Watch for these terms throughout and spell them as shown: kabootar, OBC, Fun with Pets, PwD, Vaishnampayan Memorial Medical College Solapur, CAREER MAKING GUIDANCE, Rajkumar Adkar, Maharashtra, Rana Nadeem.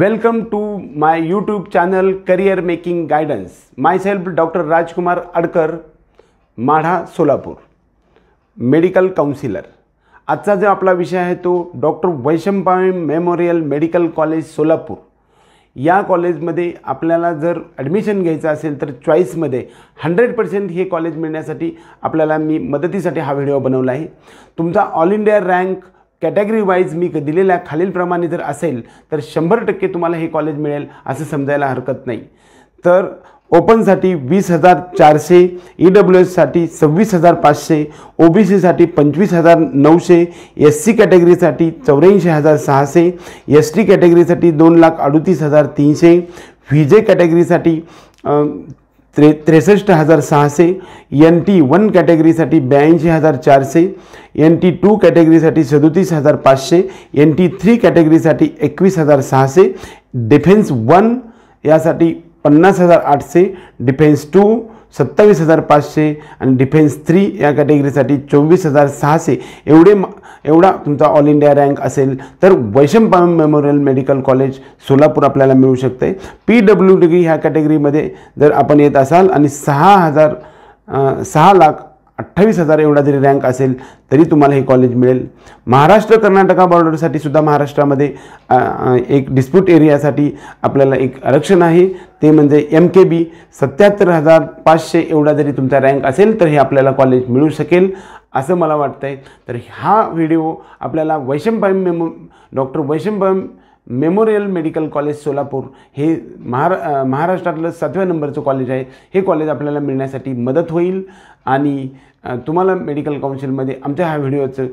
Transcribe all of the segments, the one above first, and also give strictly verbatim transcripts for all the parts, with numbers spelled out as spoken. Welcome to my YouTube channel Career Making Guidance. Myself Doctor Rajkumar Adkar, Madha Solapur, Medical Counselor. आजचा जो आपला विषय आहे तो doctor Vaishampayan memorial medical college Solapur या कॉलेजमध्ये आपल्याला जर ॲडमिशन घ्यायचं असेल तर चॉईसमध्ये हंड्रेड पर्सेंट हे कॉलेज मिळण्यासाठी आपल्याला मी मदतीसाठी हा व्हिडिओ बनवला आहे. तुमचा all India rank category wise मी दिलेला खालील प्रमाणे जर असेल तर शंभर टक्के तुम्हाला हे कॉलेज मिळेल असं समजायला हरकत नाही. तर ओपन साठी वीस हजार चारशे, E W S साठी सव्वीस हजार पाचशे, O B C साठी पंचवीस हजार नऊशे, S C कॅटेगरी साठी चौऱ्याऐंशी हजार सहाशे, S T कॅटेगरी साठी दोन लाख अडतीस हजार तीनशे, V J कॅटेगरी साठी त्रेसष्ट हजार सहाशे, N T वन कॅटेगरी साठी ब्याऐंशी हजार चारशे, N T टू कॅटेगरी साठी सदतीस हजार पाचशे, N T थ्री कॅटेगरी साठी एकवीस हजार सहाशे, डिफेन्स वन यासाठी पन्नास हजार आठशे, डिफेन्स टू सत्तावीस हजार पाचशे आणि डिफेन्स थ्री या कॅटेगरीसाठी चोवीस हजार सहाशे. एवढे एवढा तुमचा ऑल इंडिया रँक असेल तर Vaishampayan memorial medical college Solapur आपल्याला मिळू शकते. पी डब्ल्यू डी ह्या कॅटेगरीमध्ये जर आपण येत असाल आणि सहा हजार सहा लाख अठ्ठावीस हजार एवढा जरी रँक असेल तरी तुम्हाला हे कॉलेज मिळेल. महाराष्ट्र कर्नाटका बॉर्डरसाठी सुद्धा महाराष्ट्रामध्ये एक डिस्प्यूट एरियासाठी आपल्याला एक आरक्षण आहे ते म्हणजे एम के बी सत्याहत्तर हजार पाचशे एवढा जरी तुमचा रँक असेल तर हे आपल्याला कॉलेज मिळू शकेल असं मला वाटतं आहे. तर हा व्हिडिओ आपल्याला Vaishampayan memo doctor Vaishampayan memorial medical college Solapur हे महारा महाराष्ट्रातलं सातव्या नंबरचं कॉलेज आहे. हे कॉलेज आपल्याला मिळण्यासाठी मदत होईल आणि तुम्हाला मेडिकल काउन्सिलमध्ये आमच्या हा व्हिडिओचं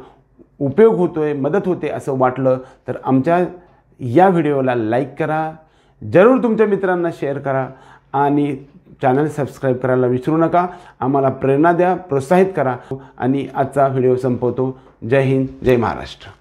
उपयोग होतो आहे, मदत होते असं वाटलं तर आमच्या या व्हिडिओला लाईक करा, जरूर तुमच्या मित्रांना शेअर करा आणि चॅनल सबस्क्राईब करायला विसरू नका. आम्हाला प्रेरणा द्या, प्रोत्साहित करा आणि आजचा व्हिडिओ संपवतो. जय हिंद, जय महाराष्ट्र.